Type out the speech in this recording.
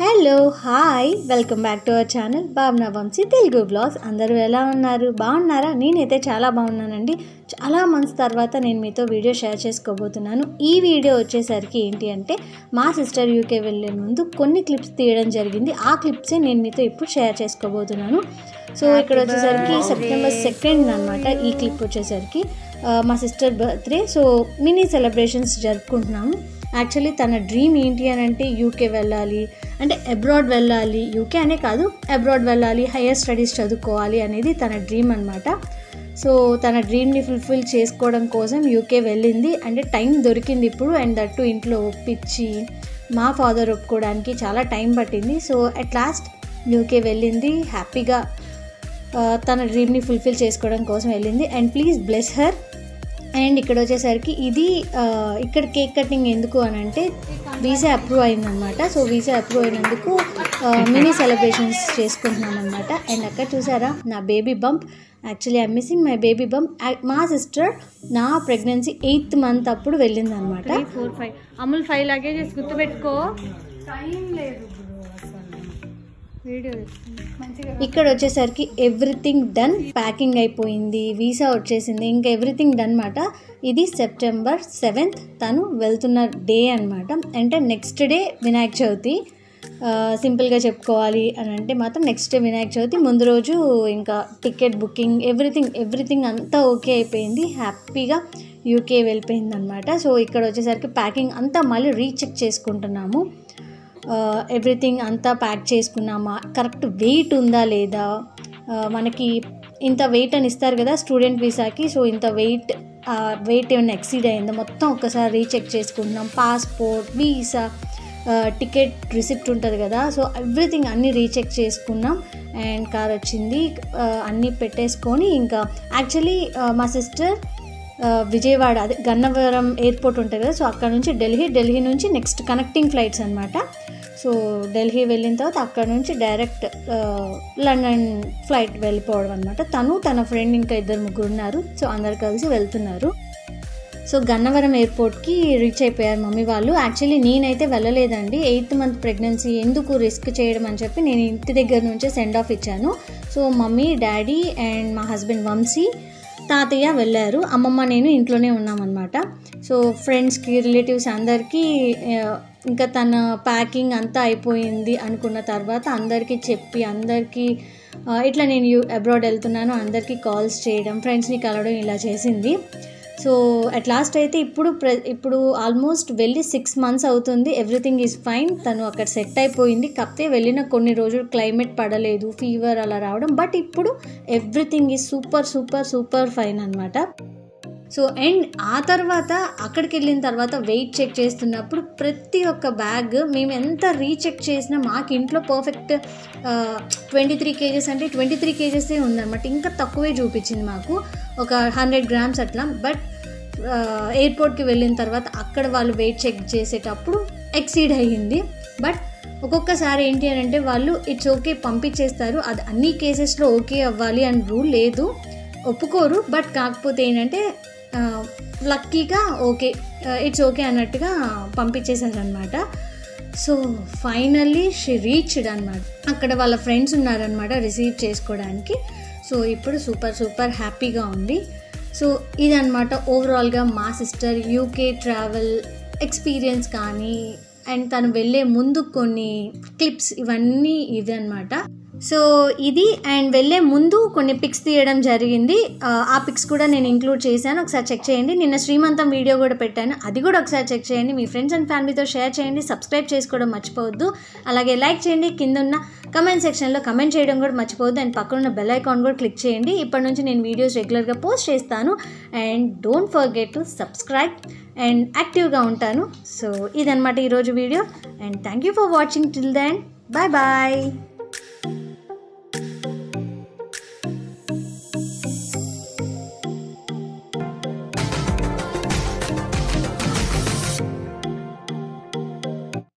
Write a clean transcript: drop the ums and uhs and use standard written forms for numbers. Hello hi welcome back to our channel Bhavana Vamsi Telugu blogs. అందరూ ఎలా ఉన్నారు? బాగున్నారా? నేనైతే చాలా బాగున్నానండి. చాలా మంత్స్ తర్వాత నేను మీతో వీడియో షేర్ చేసుకోబోతున్నాను. ఈ వీడియో వచ్చేసరికి ఏంటి అంటే మా సిస్టర్ యూకే వెళ్ళే ముందు కొన్ని క్లిప్స్ తీయడం జరిగింది. ఆ క్లిప్సే నేను మీతో ఇప్పుడు షేర్ చేసుకోబోతున్నాను. సో ఇక్కడ వచ్చేసరికి సెప్టెంబర్ 2 అన్నమాట. ఈ క్లిప్ వచ్చేసరికి మా sister birthday, so mini celebrations జరుపుకుంటున్నాము. యాక్చువల్లీ తన డ్రీమ్ ఏంటి అని అంటే యూకే వెళ్ళాలి, అంటే అబ్రాడ్ వెళ్ళాలి, యూకే అనే కాదు అబ్రాడ్ వెళ్ళాలి, హయ్యర్ స్టడీస్ చదువుకోవాలి అనేది తన డ్రీమ్ అన్నమాట. సో తన డ్రీమ్ని ఫుల్ఫిల్ చేసుకోవడం కోసం యూకే వెళ్ళింది. అంటే టైం దొరికింది ఇప్పుడు, అండ్ దట్టు ఇంట్లో ఒప్పించి మా ఫాదర్ ఒప్పుకోవడానికి చాలా టైం పట్టింది. సో అట్ లాస్ట్ యూకే వెళ్ళింది, హ్యాపీగా తన డ్రీమ్ని ఫుల్ఫిల్ చేసుకోవడం కోసం వెళ్ళింది. And please bless her. And ఇక్కడ వచ్చేసరికి ఇక్కడ కేక్ కటింగ్ ఎందుకు అని అంటే వీసా అప్రూవ్ అయిందనమాట. సో వీసా అప్రూవ్ అయినందుకు మినీ సెలబ్రేషన్స్ చేసుకుంటున్నాం అనమాట. అండ్ అక్కడ చూసారా నా baby bump. Actually I'm missing my baby bump. మా సిస్టర్ నా ప్రెగ్నెన్సీ 8th month అప్పుడు వెళ్ళిందనమాట. 4-5 అమూల్ 5 లగేజెస్ గుర్తుపెట్టుకో. ఇక్కడ వచ్చేసరికి ఎవ్రీథింగ్ డన్, ప్యాకింగ్ అయిపోయింది, వీసా వచ్చేసింది, ఇంకా ఎవ్రీథింగ్ డన్ అనమాట. ఇది సెప్టెంబర్ 7 తను వెళ్తున్న డే అనమాట. అంటే నెక్స్ట్ డే వినాయక చవితి. సింపుల్గా చెప్పుకోవాలి అని అంటే మాత్రం నెక్స్ట్ డే వినాయక చవితి, ముందు రోజు ఇంకా టికెట్ బుకింగ్ ఎవ్రీథింగ్ అంతా ఓకే అయిపోయింది. హ్యాపీగా యూకే వెళ్ళిపోయింది అనమాట. సో ఇక్కడ వచ్చేసరికి ప్యాకింగ్ అంతా మళ్ళీ రీచెక్ చేసుకుంటున్నాము. ఎవ్రీథింగ్ అంతా ప్యాక్ చేసుకున్నామా, కరెక్ట్ వెయిట్ ఉందా లేదా, మనకి ఇంత వెయిట్ అని ఇస్తారు కదా స్టూడెంట్ వీసాకి, సో ఇంత వెయిట్ ఏమైనా ఎక్సీడ్ అయిందా మొత్తం ఒక్కసారి రీచెక్ చేసుకుంటున్నాం. పాస్పోర్ట్, వీసా, టికెట్ రిసిప్ట్ ఉంటుంది కదా, సో ఎవ్రీథింగ్ అన్నీ రీచెక్ చేసుకున్నాం. అండ్ కార్ వచ్చింది, అన్నీ పెట్టేసుకొని ఇంకా యాక్చువల్లీ మా సిస్టర్ విజయవాడ, అదే గన్నవరం ఎయిర్పోర్ట్ ఉంటుంది కదా, సో అక్కడ నుంచి ఢిల్లీ నుంచి నెక్స్ట్ కనెక్టింగ్ ఫ్లైట్స్ అనమాట. సో ఢిల్లీ వెళ్ళిన తర్వాత అక్కడ నుంచి డైరెక్ట్ లండన్ ఫ్లైట్ వెళ్ళిపోవడం అనమాట. తను, తన ఫ్రెండ్, ఇంకా 2-3 ఉన్నారు. సో అందరు కలిసి వెళ్తున్నారు. సో గన్నవరం ఎయిర్పోర్ట్కి రీచ్ అయిపోయారు మమ్మీ వాళ్ళు. యాక్చువల్లీ నేనైతే వెళ్ళలేదండి. 8th month ప్రెగ్నెన్సీ ఎందుకు రిస్క్ చేయడం అని చెప్పి నేను ఇంటి దగ్గర నుంచే సెండ్ ఆఫ్ ఇచ్చాను. సో మమ్మీ, డాడీ అండ్ మా హస్బెండ్ వంశీ, తాతయ్య వెళ్ళారు. అమ్మమ్మ, నేను ఇంట్లోనే ఉన్నామన్నమాట. సో ఫ్రెండ్స్కి, రిలేటివ్స్ అందరికీ, ఇంకా తన ప్యాకింగ్ అంతా అయిపోయింది అనుకున్న తర్వాత అందరికీ చెప్పి, అందరికీ ఇట్లా నేను అబ్రాడ్ వెళ్తున్నాను అందరికీ కాల్స్ చేయడం, ఫ్రెండ్స్ని కలవడం ఇలా చేసింది. సో అట్ లాస్ట్ అయితే ఇప్పుడు ఆల్మోస్ట్ వెళ్ళి 6 months అవుతుంది. Everything is fine. తను అక్కడ సెట్ అయిపోయింది. కాకపోతే వెళ్ళిన కొన్ని రోజులు క్లైమేట్ పడలేదు, ఫీవర్ అలా రావడం. బట్ ఇప్పుడు everything is super super super fine అనమాట. సో అండ్ ఆ తర్వాత అక్కడికి వెళ్ళిన తర్వాత వెయిట్ చెక్ చేస్తున్నప్పుడు ప్రతి ఒక్క బ్యాగ్ మేము ఎంత రీచెక్ చేసినా మాకు ఇంట్లో పర్ఫెక్ట్ 23 kgs, అంటే 23 kgs ఉందన్నమాట. ఇంకా తక్కువే చూపించింది మాకు, ఒక 100 grams అట్లా. బట్ ఎయిర్పోర్ట్కి వెళ్ళిన తర్వాత అక్కడ వాళ్ళు వెయిట్ చెక్ చేసేటప్పుడు ఎక్సీడ్ అయ్యింది. బట్ ఒక్కొక్కసారి ఏంటి అని అంటే వాళ్ళు ఇట్స్ ఓకే పంపించేస్తారు. అది అన్ని కేసెస్లో ఓకే అవ్వాలి అని రూల్ లేదు, ఒప్పుకోరు. బట్ కాకపోతే ఏంటంటే లక్కీగా ఓకే, ఇట్స్ ఓకే అన్నట్టుగా పంపించేశారనమాట. సో ఫైనల్లీ షీ రీచ్డ్ అనమాట. అక్కడ వాళ్ళ ఫ్రెండ్స్ ఉన్నారనమాట రిసీవ్ చేసుకోవడానికి. సో ఇప్పుడు సూపర్ సూపర్ హ్యాపీగా ఉంది. సో ఇదనమాట ఓవరాల్గా మా సిస్టర్ యూకే ట్రావెల్ ఎక్స్పీరియన్స్. కానీ అండ్ తను వెళ్ళే ముందు కొన్ని క్లిప్స్, ఇవన్నీ ఇదనమాట. సో ఇది అండ్ వెళ్ళే ముందు కొన్ని పిక్స్ తీయడం జరిగింది. ఆ పిక్స్ కూడా నేను ఇంక్లూడ్ చేశాను, ఒకసారి చెక్ చేయండి. నిన్న శ్రీమంతం వీడియో కూడా పెట్టాను, అది కూడా ఒకసారి చెక్ చేయండి. మీ ఫ్రెండ్స్ అండ్ ఫ్యామిలీతో షేర్ చేయండి. సబ్స్క్రైబ్ చేసుకోవడం మర్చిపోవద్దు. అలాగే లైక్ చేయండి. కింద ఉన్న కమెంట్ సెక్షన్లో కమెంట్ చేయడం కూడా మర్చిపోవద్దు. అండ్ పక్కనున్న బెల్ ఐకాన్ కూడా క్లిక్ చేయండి. ఇప్పటి నుంచి నేను వీడియోస్ రెగ్యులర్గా పోస్ట్ చేస్తాను. And don't forget to subscribe. And యాక్టివ్గా ఉంటాను. సో ఇదనమాట ఈరోజు video. And thank you for watching till then. Bye bye.